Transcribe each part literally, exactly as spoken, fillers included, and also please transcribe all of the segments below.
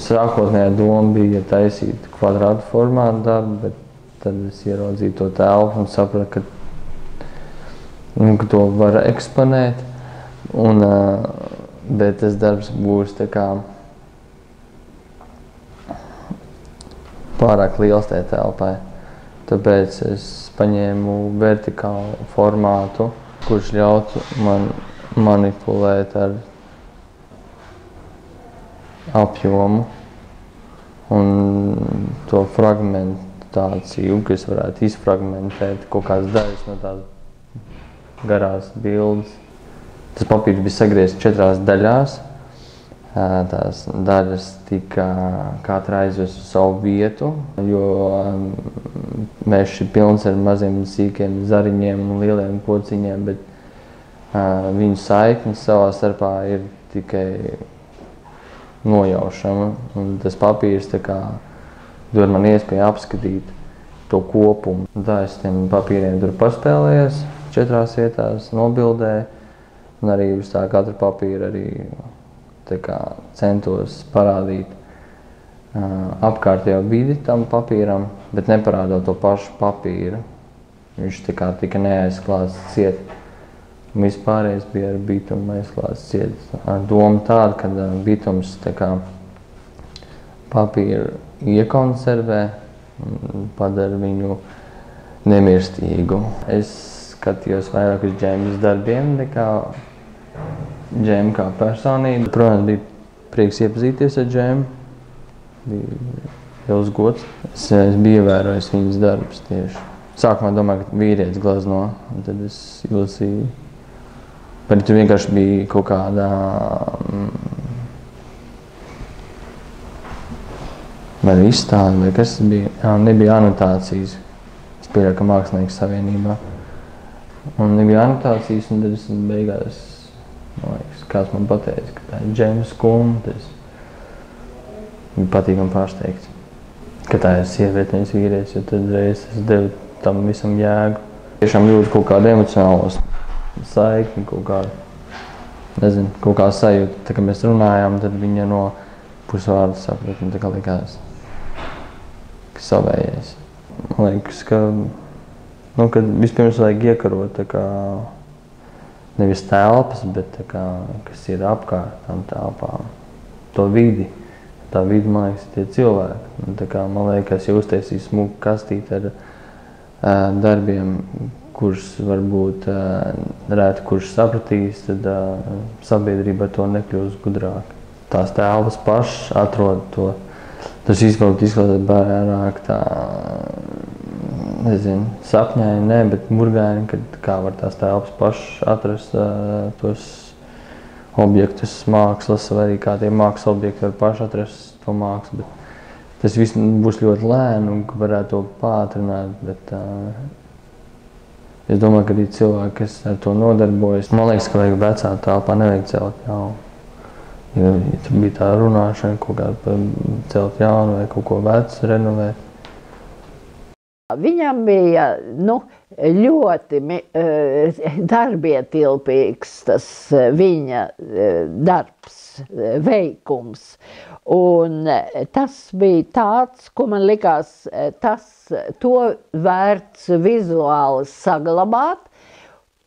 sākotnējā doma bija taisīt kvadrātu formātu dabu, bet tad es ieraudzīju to telpu un sapratu, ka, nu, ka to var eksponēt. Un, bet tas darbs būs tā kā pārāk liels tajā telpai. Tāpēc es paņēmu vertikālu formātu, kurš ļautu man manipulēt ar apjomu un to fragmentāciju, kas varētu izfragmentēt kaut kādas daļas no tās garās bildes. Tas papīrs bija sagriezts četrās daļās. Tās daļas tika katra aizvest uz savu vietu, jo mežs ir pilns ar maziem sīkiem zariņiem un lieliem pociņiem, bet uh, viņu saiknes savā starpā ir tikai nojaušama. Un tas papīrs tā kā dod man iespēju apskatīt to kopumu. Tā es tiem papīriem tur paspēlējies četrās vietās, nobildēju, un arī uz tā katra papīra arī tā kā centos parādīt uh, apkārtējo vidi tam papīram, bet neparādot to pašu papīru. Viņš tā kā tika neaizklāts ciet. Vispārējais bija ar bitumu aizklāts ciet. Ar domu tādu, ka uh, bitums tā kā papīru iekonservē un padara viņu nemirstīgu. Es skatījos vairāk uz Džēmas darbiem nekā Džēma kā personība. Protams, bija prieks iepazīties ar Džēmu. Bija liels gods. Es, es biju ievērojis viņas darbus tieši. Sākumā domāju, ka vīrietis glazno, un tad es ilusīju. Bet tur vienkārši bija kaut kādā vai izstāde, vai kas bija? Jā, nebija anotācijas. Es pieļauju, ka Mākslinieks savienībā. Un nebija anotācijas, un tad es beigās man liekas, kāds man pateica, ka tā ir Džēma Skumma, tas bija patīkami pārsteigts, ka tā ir sieviete, nevis vīrietis, jo tad reiz es devu tam visam jēgu. Tiešām jūtu kaut kādu emocionālos saikni, kaut kādu, nezinu, kaut kā sajūtu. Tā kā mēs runājām, tad viņa no pusvārda saprata, un tā kā likās, ka savējies. Man liekas, ka, nu, kad vispirms vajag iekarot, tā kā nevis telpas, bet tā kā, kas ir apkārt tam telpām, to vidi. Tā vidi, man liekas, ir tie cilvēki. Un tā kā, man liekas, ja uztaisīju smuku kastīti ar uh, darbiem, kurus varbūt uh, rēt, kurš sapratīs, tad uh, sabiedrība to nekļūs gudrāk. Tās telpas pašas atrod to, tas izklaut, izklaut bērāk tā, nezinu, sapņaini, ne, bet murgaini, kad kā var tās telpas pašas atrast uh, tos objektus mākslas, vai arī kā tie mākslas objekti var paši atrast to mākslu, bet tas viss būs ļoti lēni un varētu to pātrināt, bet uh, es domāju, ka arī cilvēki, kas ar to nodarbojas, man liekas, ka vajag vecā telpā, nevajag celt jaunu. Ja, ja tur bija tā runāšana, kaut kā celt jaunu vai kaut ko vecu renovēt. Viņam bija, nu, ļoti darbietilpīgs tas viņa darbs, veikums. Un tas bija tāds, ko man likās, tas to vērts vizuāli saglabāt,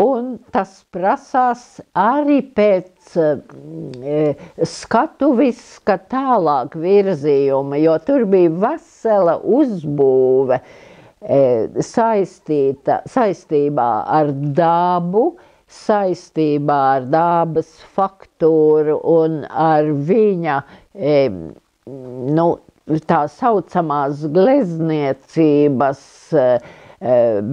un tas prasās arī pēc skatuviska tālāk virzījuma, jo tur bija vesela uzbūve saistīta, saistībā ar dabu, saistībā ar dabas faktūru un ar viņa nu, tā saucamās glezniecības,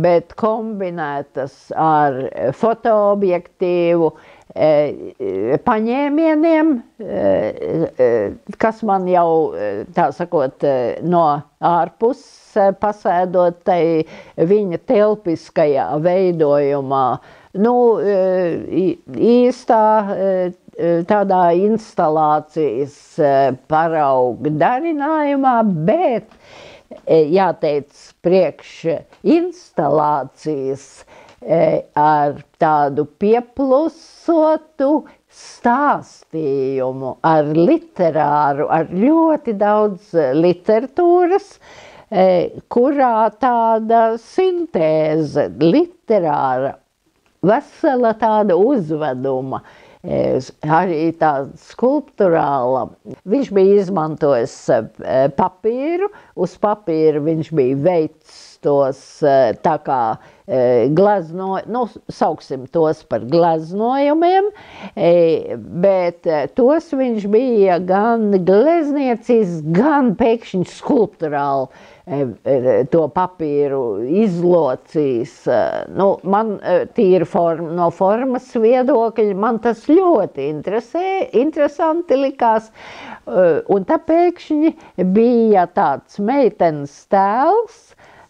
bet kombinētas ar fotoobjektīvu paņēmieniem, kas man jau, tā sakot, no ārpuses pasēdot tai viņa telpiskajā veidojumā, nu, īstā tādā instalācijas parauga darinājumā, bet, jāteic, priekš instalācijas ar tādu pieplusotu, stāstījumu ar literāru, ar ļoti daudz literatūras, kurā tāda sintēze, literāra, vesela tāda uzveduma, arī tāda skulpturāla. Viņš bija izmantojis papīru, uz papīru viņš bija veicis tos tā kā gleznoja, nu, sauksim tos par gleznojumiem, bet tos viņš bija gan glezniecis, gan pēkšņi skulpturāli to papīru izlocījis. Nu, man tīri form, no formas viedokļa, man tas ļoti interesē, interesanti likās, un tā pēkšņi bija tāds meitenes tēls.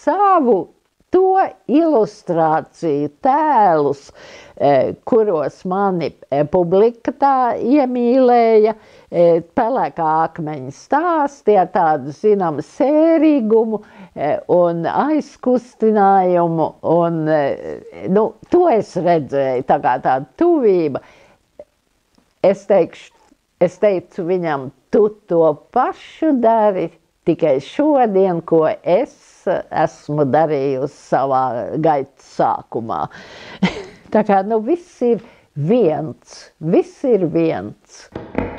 savu to ilustrāciju tēlus, kuros mani publika tā iemīlēja, Pelēkā akmeņa stāsti ar tādu, zinām, sērīgumu un aizkustinājumu, un, nu, to es redzēju, tā kā tāda tuvība. Es teikšu, es teicu viņam, tu to pašu dari, tikai šodien, ko es esmu darījusi savā gaitas sākumā. Tā kā, nu, viss ir viens, viss ir viens.